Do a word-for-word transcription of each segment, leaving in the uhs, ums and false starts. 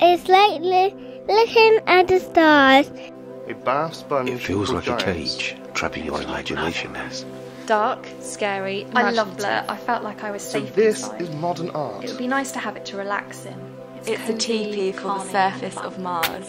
It's like li looking at the stars. A bath sponge. It feels like giants. A cage, trapping your imagination. Dark, scary, I loved it. I felt like I was safe. So this inside. Is modern art. It would be nice to have it to relax in. It's, it's a teepee for the surface of Mars.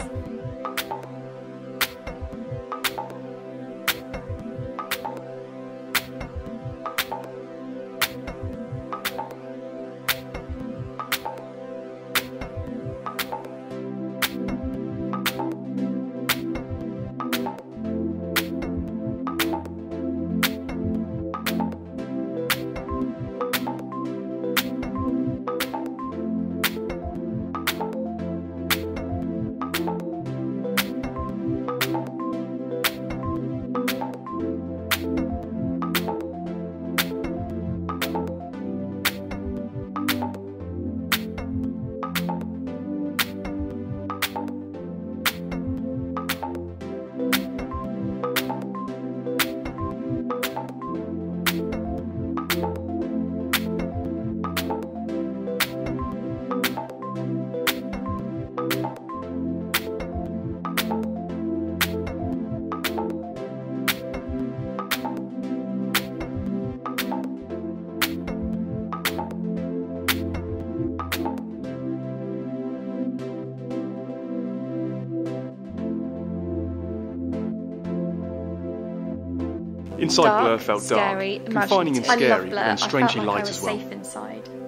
Inside Dark, Blur felt dark, scary, confining and scary, and strangely light as well. I felt like I was safe inside.